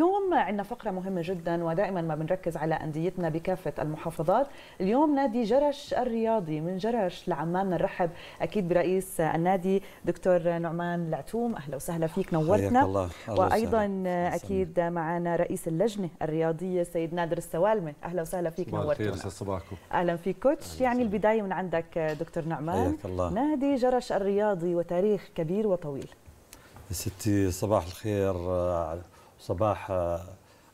اليوم عندنا فقرة مهمة جدا ودائما ما بنركز على أنديتنا بكافة المحافظات. اليوم نادي جرش الرياضي من جرش لعمان. نرحب أكيد برئيس النادي دكتور نعمان العتوم، أهلا وسهلا فيك، نورتنا الله. وأيضا الله أكيد معنا رئيس اللجنة الرياضية سيد نادر السوالمة، أهلا وسهلا فيك، نورتنا. أهلا فيك كوتش. يعني البداية من عندك دكتور نعمان، نادي جرش الرياضي وتاريخ كبير وطويل. ستي صباح الخير، صباح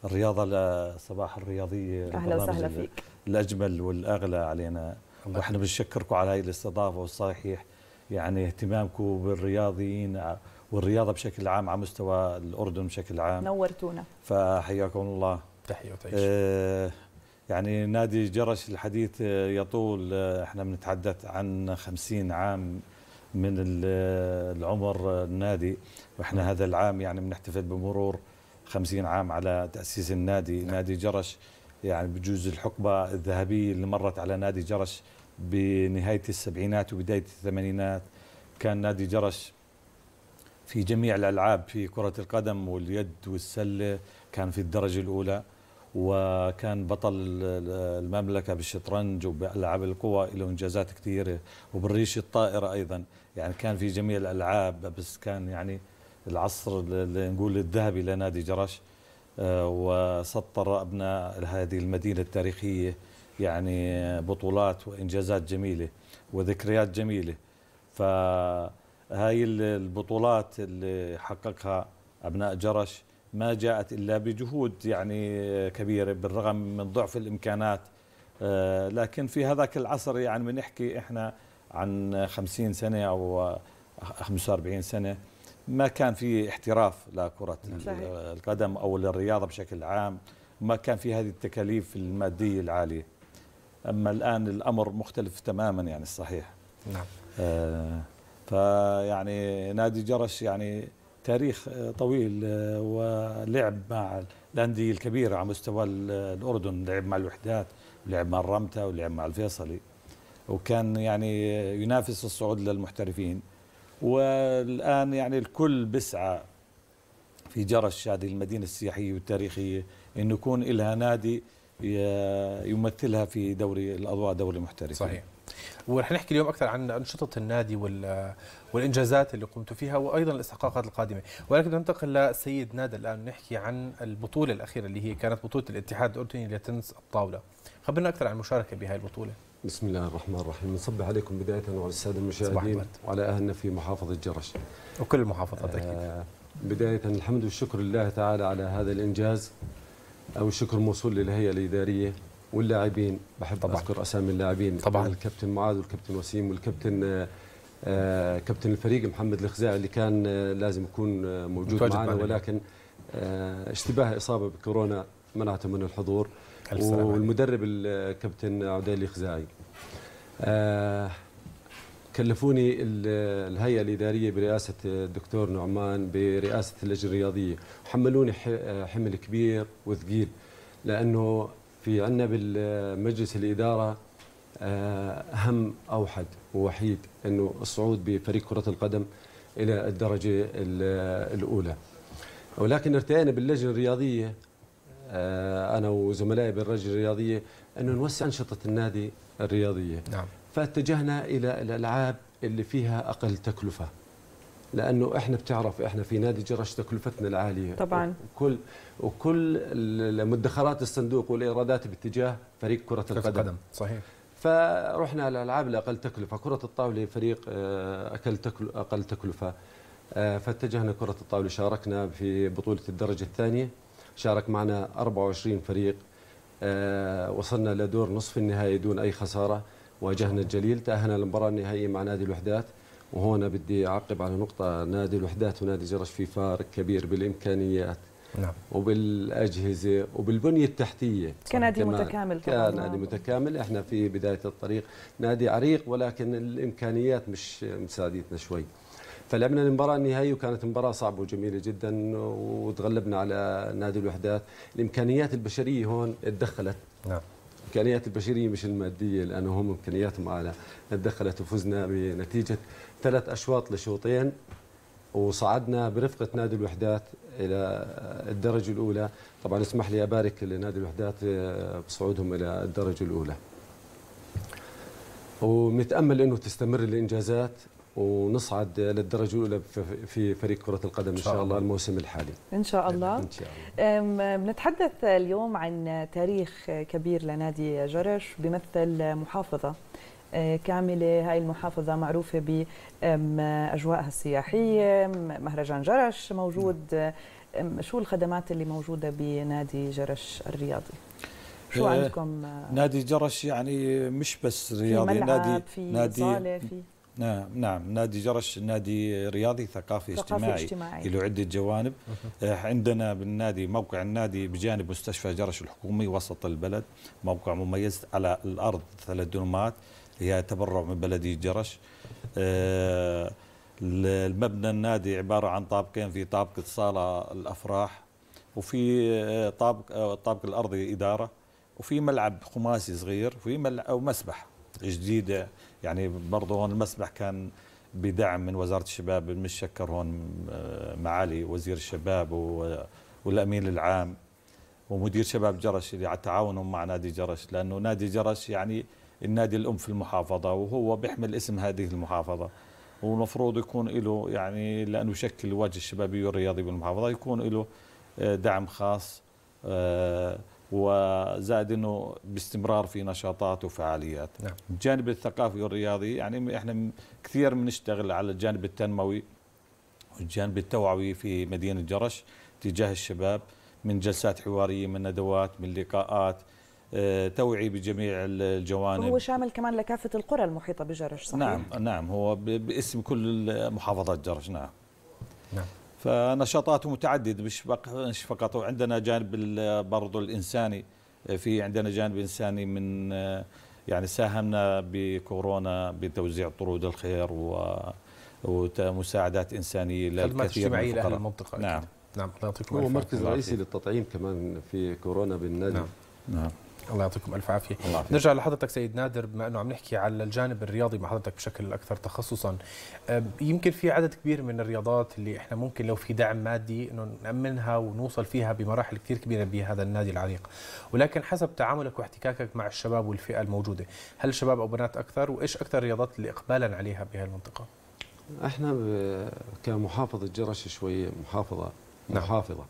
الرياضة لصباح الرياضية، أهلا وسهلا فيك، الأجمل والأغلى علينا، ونحن بنشكركم على هاي الاستضافة والصحيح يعني اهتمامكم بالرياضيين والرياضة بشكل عام على مستوى الأردن بشكل عام. نورتونا، فحياكم الله، تحية وتعيش. يعني نادي جرش الحديث يطول، احنا بنتحدث عن 50 عام من العمر النادي، واحنا هذا العام يعني بنحتفل بمرور 50 عام على تأسيس النادي. نادي جرش يعني بجوز الحقبة الذهبية اللي مرت على نادي جرش بنهاية السبعينات وبداية الثمانينات. كان نادي جرش في جميع الألعاب، في كرة القدم واليد والسلة كان في الدرجة الأولى، وكان بطل المملكة بالشطرنج وبألعاب القوى، له إنجازات كثيرة، وبالريش الطائرة أيضا، يعني كان في جميع الألعاب، بس كان يعني العصر اللي نقول الذهبي لنادي جرش. وسطر أبناء هذه المدينة التاريخية يعني بطولات وإنجازات جميلة وذكريات جميلة، فهاي البطولات اللي حققها أبناء جرش ما جاءت إلا بجهود يعني كبيرة بالرغم من ضعف الإمكانات. لكن في هذاك العصر يعني بنحكي إحنا عن 50 سنة أو 45 سنة ما كان في احتراف لكرة القدم أو للرياضة بشكل عام، ما كان في هذه التكاليف المادية العالية. أما الآن الأمر مختلف تماما يعني الصحيح. نعم. فيعني نادي جرش يعني تاريخ طويل، ولعب مع الأندية الكبيرة على مستوى الأردن، لعب مع الوحدات ولعب مع الرمثا ولعب مع الفيصلي، وكان يعني ينافس الصعود للمحترفين. والآن يعني الكل بسعى في جرش هذه المدينة السياحية والتاريخية أن يكون لها نادي يمثلها في دوري الأضواء، دوري محترفين. صحيح. ورح نحكي اليوم أكثر عن أنشطة النادي والإنجازات اللي قمتوا فيها وأيضا الاستحقاقات القادمة، ولكن ننتقل للسيد نادر الآن نحكي عن البطولة الأخيرة اللي هي كانت بطولة الاتحاد الأردني لتنس الطاولة. خبرنا أكثر عن المشاركة بهذه البطولة. بسم الله الرحمن الرحيم، نصبح عليكم بداية وعلى السادة المشاهدين وعلى أهلنا في محافظة جرش وكل المحافظات أكيد. بداية الحمد والشكر لله تعالى على هذا الإنجاز، أو الشكر موصول للهيئة الإدارية واللاعبين. بحب طبعا أذكر أسامي اللاعبين، طبعا الكابتن معاذ والكابتن وسيم والكابتن كابتن الفريق محمد الخزاعي اللي كان لازم يكون موجود معنا، ولكن اشتباه إصابة بكورونا منعته من الحضور، والمدرب الكابتن عديل الخزاعي. كلفوني الهيئة الإدارية برئاسة الدكتور نعمان برئاسة اللجنة الرياضية، حملوني حمل كبير وثقيل، لأنه في عندنا بالمجلس الإدارة أهم أوحد ووحيد أنه الصعود بفريق كرة القدم إلى الدرجة الأولى. ولكن ارتئينا باللجنة الرياضية أنا وزملائي باللجنة الرياضية أنه نوسع أنشطة النادي الرياضية. نعم. فاتجهنا إلى الألعاب اللي فيها أقل تكلفة، لأنه إحنا بتعرف إحنا في نادي جرش تكلفتنا العالية طبعا، وكل المدخرات الصندوق والإيرادات باتجاه فريق كرة القدم. صحيح. فرحنا على الألعاب الأقل تكلفة، كرة الطاولة فريق أقل تكلفة، فاتجهنا كرة الطاولة. شاركنا في بطولة الدرجة الثانية، شارك معنا 24 فريق، وصلنا لدور نصف النهائي دون أي خسارة، واجهنا الجليل، تأهلنا للمباراة النهائية مع نادي الوحدات. وهنا بدي أعقب على نقطة، نادي الوحدات ونادي جرش في فارق كبير بالإمكانيات. نعم. وبالأجهزة وبالبنية التحتية، كنادي متكامل طبعا. كنادي متكامل، احنا في بداية الطريق، نادي عريق ولكن الإمكانيات مش مساعدتنا شوي. فلعبنا المباراة النهائية وكانت مباراة صعبة وجميلة جدا، وتغلبنا على نادي الوحدات. الإمكانيات البشرية هون اتدخلت. نعم. الإمكانيات البشرية مش المادية، لأنه هم إمكانياتهم أعلى، اتدخلت وفزنا بنتيجة 3 أشواط لشوطين وصعدنا برفقة نادي الوحدات إلى الدرجة الأولى. طبعا اسمح لي أبارك لنادي الوحدات بصعودهم إلى الدرجة الأولى، ونتأمل أنه تستمر الإنجازات ونصعد للدرجة الأولى في فريق كرة القدم إن شاء الله الموسم الحالي إن شاء الله. بنتحدث اليوم عن تاريخ كبير لنادي جرش، بيمثل محافظة كاملة. هاي المحافظة معروفة بأجواءها السياحية، مهرجان جرش موجود. شو الخدمات اللي موجودة بنادي جرش الرياضي؟ شو عندكم؟ نادي جرش يعني مش بس رياضي، في ملعب، نادي في صالة، في نعم. نادي جرش نادي رياضي ثقافي اجتماعي، له عدة جوانب. عندنا بالنادي موقع النادي بجانب مستشفى جرش الحكومي وسط البلد، موقع مميز على الأرض 3 دنمات هي تبرع من بلدية جرش. المبنى النادي عبارة عن طابقين، في طابق الصالة الأفراح، وفي طابق الأرضي إدارة، وفي ملعب خماسي صغير، وفي مسبح جديد. يعني برضه هون المسبح كان بدعم من وزارة الشباب، بنشكر هون معالي وزير الشباب والأمين العام ومدير شباب جرش اللي على تعاونهم مع نادي جرش، لأنه نادي جرش يعني النادي الأم في المحافظة، وهو بيحمل اسم هذه المحافظة، والمفروض يكون له يعني لأنه يشكل الوجه الشبابي والرياضي بالمحافظة يكون له دعم خاص، وزائد انه باستمرار في نشاطات وفعاليات. نعم. الجانب الثقافي والرياضي يعني احنا كثير بنشتغل على الجانب التنموي والجانب التوعوي في مدينة جرش تجاه الشباب، من جلسات حوارية، من ندوات، من لقاءات توعي بجميع الجوانب. هو شامل كمان لكافة القرى المحيطة بجرش، صحيح؟ نعم هو باسم كل محافظات جرش. نعم. فنشاطاته متعدد، مش فقط عندنا جانب برضه الإنساني، في عندنا جانب إنساني من يعني ساهمنا بكورونا بتوزيع طرود الخير ومساعدات إنسانية للكثير من الفقراء. نعم نعم الله يعطيكم العافية. هو مركز رئيسي للتطعيم كمان في كورونا بالنادي. نعم الله يعطيكم الف عافيه. نرجع لحضرتك سيد نادر، بما انه عم نحكي على الجانب الرياضي مع حضرتك بشكل اكثر تخصصا، يمكن في عدد كبير من الرياضات اللي احنا ممكن لو في دعم مادي انه نامنها ونوصل فيها بمراحل كثير كبيره بهذا النادي العريق، ولكن حسب تعاملك واحتكاكك مع الشباب والفئه الموجوده، هل شباب او بنات اكثر؟ وايش اكثر الرياضات اللي اقبالا عليها بهالمنطقه؟ احنا كمحافظه جرش شوي محافظه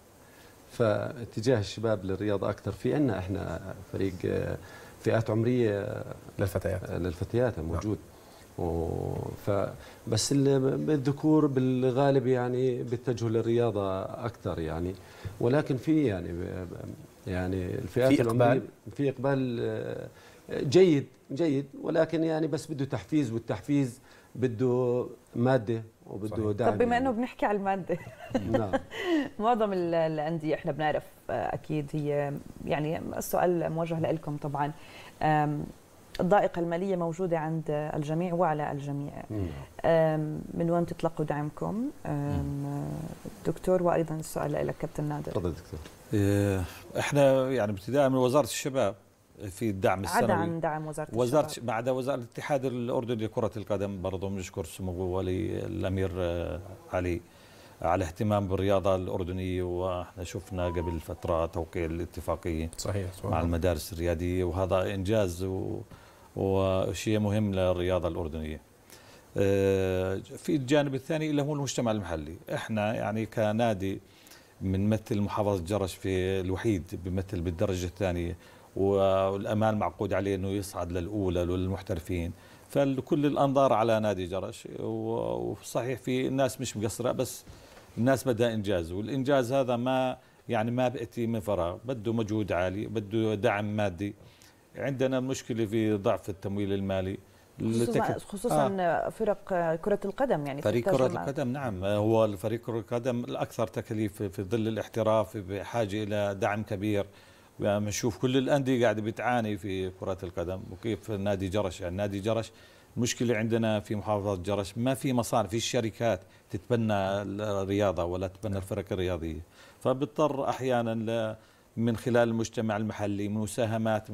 فاتجاه الشباب للرياضه اكثر. في عندنا احنا فريق فئات عمريه للفتيات موجود، بس الذكور بالغالب يعني بيتجهوا للرياضه اكثر يعني، ولكن في يعني الفئات العمريه في اقبال جيد، ولكن يعني بس بده تحفيز، والتحفيز بده ماده وبده دعم. طب بما انه بنحكي على الماده، نعم معظم الانديه احنا بنعرف اكيد هي يعني السؤال موجه لكم طبعا، الضائقه الماليه موجوده عند الجميع وعلى الجميع. من وين تطلقوا دعمكم دكتور؟ وايضا السؤال لك كابتن نادر. تفضل دكتور. احنا يعني ابتداء من وزاره الشباب في الدعم السنوي، عدم دعم وزارة الشباب، ما عدا وزارة الاتحاد الاردني لكره القدم، برضه بنشكر سمو ولي الامير علي على اهتمام بالرياضه الاردنيه، واحنا شفنا قبل فتره توقيع الاتفاقيه صحيح مع المدارس الرياضيه، وهذا انجاز وشيء مهم للرياضه الاردنيه. في الجانب الثاني اللي هو المجتمع المحلي، احنا يعني كنادي بنمثل محافظه جرش في الوحيد بمثل بالدرجه الثانيه، والأمان معقود عليه أنه يصعد للأولى للمحترفين، فكل الأنظار على نادي جرش. وصحيح في الناس مش مقصرة، بس الناس بدها إنجاز، والإنجاز هذا ما بيأتي من فراغ، بده مجهود عالي، بده دعم مادي. عندنا مشكلة في ضعف التمويل المالي، خصوصا فرق كرة القدم. يعني فريق كرة القدم، نعم هو الفريق كرة القدم الأكثر تكليف في ظل الاحتراف، بحاجة إلى دعم كبير. بنشوف كل الأندية قاعدة بتعاني في كرة القدم، وكيف نادي جرش. يعني نادي جرش المشكلة عندنا في محافظة جرش ما في مصانع، في شركات تتبنى الرياضة ولا تتبنى الفرق الرياضية، فبضطر أحيانا من خلال المجتمع المحلي، من مساهمات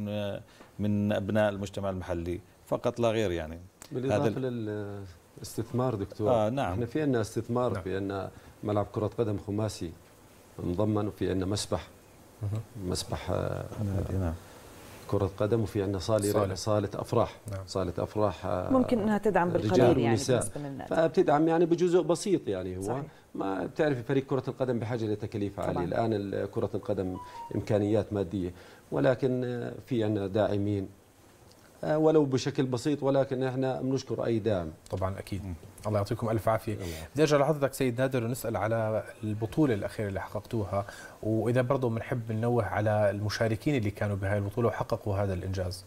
من أبناء المجتمع المحلي فقط لا غير. يعني بالإضافة استثمار دكتور. نعم. احنا في عندنا استثمار، نعم. في عندنا ملعب كرة قدم خماسي مضمن، وفي عندنا مسبح مسبح نعم كرة قدم، وفي عندنا صالة أفراح، نعم. صالة أفراح ممكن أنها تدعم بالقليل يعني بالنسبة للنادي، فبتدعم يعني بجزء بسيط يعني هو صحيح. ما بتعرفي فريق كرة القدم بحاجة لتكاليف عالية الآن، كرة القدم إمكانيات مادية، ولكن في عندنا داعمين ولو بشكل بسيط، ولكن احنا بنشكر اي دعم طبعا اكيد. الله يعطيكم الف عافيه. بدي ارجع لحضرتك سيد نادر ونسال على البطوله الاخيره اللي حققتوها، واذا برضه بنحب ننوه على المشاركين اللي كانوا بهاي البطوله وحققوا هذا الانجاز.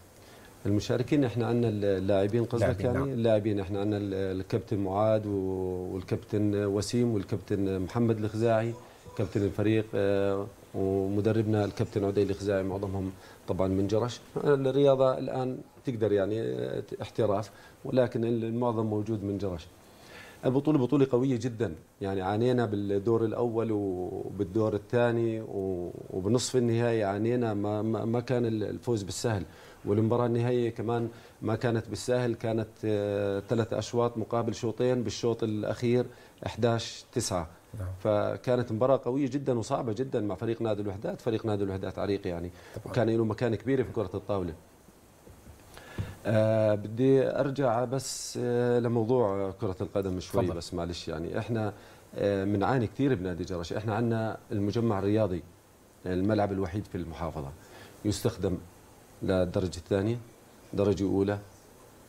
المشاركين احنا عندنا اللاعبين قصدك يعني؟ نعم. اللاعبين احنا عندنا الكابتن معاذ والكابتن وسيم والكابتن محمد الخزاعي كابتن الفريق، ومدربنا الكابتن عديل الخزاعي، معظمهم طبعا من جرش. الرياضه الان تقدر يعني احتراف، ولكن المعظم موجود من جرش. البطوله بطوله قويه جدا يعني، عانينا بالدور الاول وبالدور الثاني وبنصف النهائي عانينا، ما كان الفوز بالسهل، والمباراه النهائيه كمان ما كانت بالسهل، كانت 3 اشواط مقابل شوطين، بالشوط الاخير 11-9، فكانت مباراة قوية جدا وصعبة جدا مع فريق نادي الوحدات. فريق نادي الوحدات عريق يعني، وكان له مكان كبير في كرة الطاولة. بدي أرجع بس لموضوع كرة القدم شوي بس معلش يعني. إحنا بنعاني كثير بنادي جرش. إحنا عندنا المجمع الرياضي الملعب الوحيد في المحافظة، يستخدم للدرجة الثانية، درجة أولى،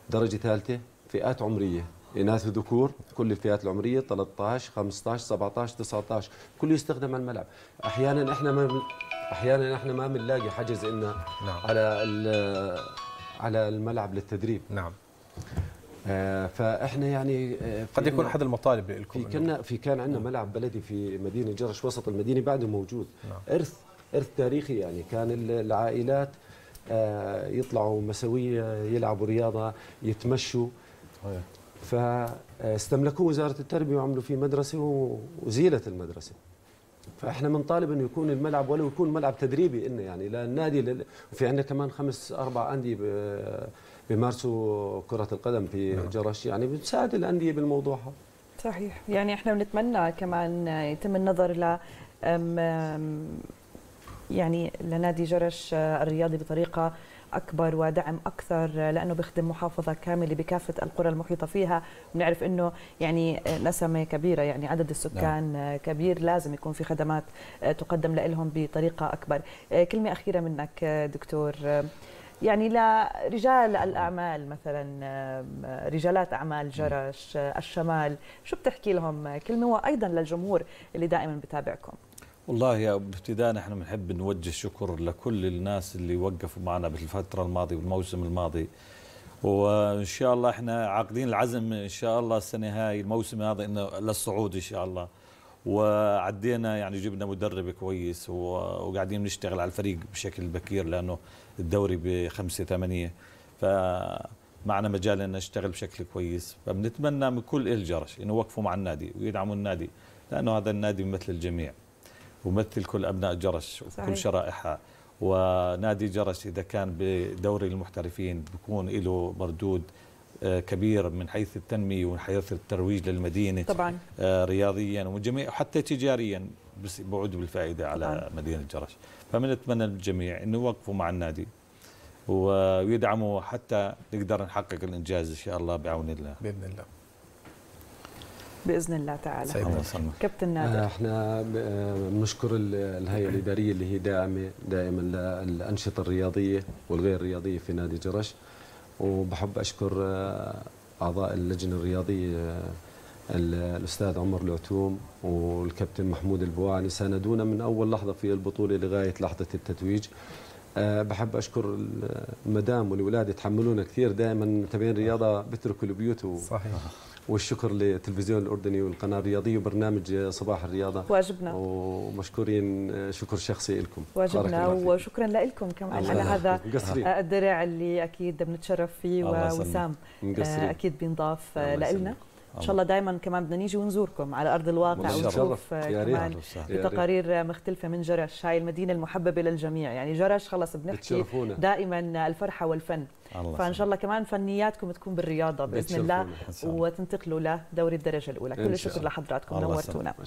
درجة ثالثة، فئات عمرية إناث وذكور، كل الفئات العمرية 13 15 17 19 كله يستخدم على الملعب. أحيانا احنا ما بنلاقي حجز إلنا، نعم. على الملعب للتدريب، نعم. فاحنا يعني قد يكون احد المطالب لكم في كان عندنا ملعب بلدي في مدينة جرش وسط المدينة بعده موجود، نعم. إرث تاريخي يعني، كان العائلات يطلعوا مسوية يلعبوا رياضة يتمشوا، فاستملكوه وزارة التربية وعملوا فيه مدرسة وزيلت المدرسة. فاحنا بنطالب انه يكون الملعب ولو يكون ملعب تدريبي لنا يعني للنادي، وفي عندنا كمان 5-4 أندية بيمارسوا كرة القدم في جرش، يعني بتساعد الأندية بالموضوع هذا. صحيح، يعني احنا بنتمنى كمان يتم النظر ل يعني لنادي جرش الرياضي بطريقة أكبر ودعم أكثر، لأنه بيخدم محافظة كاملة بكافة القرى المحيطة فيها. بنعرف أنه يعني نسمة كبيرة يعني عدد السكان، نعم. كبير، لازم يكون في خدمات تقدم لهم بطريقة أكبر. كلمة أخيرة منك دكتور يعني لرجال الأعمال، مثلا رجالات أعمال جرش الشمال، شو بتحكي لهم كلمة، وأيضا للجمهور اللي دائما بتابعكم؟ والله يا ابتداء نحن بنحب نوجه شكر لكل الناس اللي وقفوا معنا بالفترة الماضية والموسم الماضي، وإن شاء الله احنا عاقدين العزم إن شاء الله السنة هاي الموسم هذا إنه للصعود إن شاء الله، وعدينا يعني جبنا مدرب كويس وقاعدين نشتغل على الفريق بشكل بكير، لأنه الدوري ب5-8 فمعنا مجال إن نشتغل بشكل كويس. فبنتمنى من كل أهل جرش إنه وقفوا مع النادي ويدعموا النادي، لأنه هذا النادي مثل الجميع ومثل كل أبناء جرش وكل شرائحها، ونادي جرش إذا كان بدوري المحترفين بيكون له مردود كبير من حيث التنمية ومن حيث الترويج للمدينة طبعا، رياضيا ومن جميع حتى تجاريا بعود بالفائدة على طبعاً مدينة جرش. فبنتمنى للجميع إنه يوقفوا مع النادي ويدعموا حتى نقدر نحقق الإنجاز إن شاء الله بعون الله بإذن الله باذن الله تعالى. كابتن نادر، احنا بنشكر الهيئه الاداريه اللي هي داعمه دائما للانشطه الرياضيه والغير الرياضيه في نادي جرش، وبحب اشكر اعضاء اللجنه الرياضيه الاستاذ عمر العتوم والكابتن محمود البواعني، ساندونا من اول لحظه في البطوله لغايه لحظه التتويج. بحب اشكر المدام والولاد يتحملونا كثير، دائما تبعين رياضه بتركوا البيوت، صحيح. والشكر للتلفزيون الأردني والقناة الرياضية وبرنامج صباح الرياضة، واجبنا ومشكورين شكر شخصي لكم، واجبنا وشكرا لكم كمان على هذا الدرع اللي أكيد بنتشرف فيه، ووسام أكيد بينضاف لنا، ان شاء الله دائما كمان بدنا نيجي ونزوركم على ارض الواقع ونشوف كمان بتقارير مختلفه من جرش، هاي المدينه المحببه للجميع. يعني جرش خلص بنحكي دائما الفرحه والفن، فان شاء الله كمان فنياتكم تكون بالرياضه باذن الله وتنتقلوا لدوري الدرجه الاولى. كل الشكر لحضراتكم، نورتونا.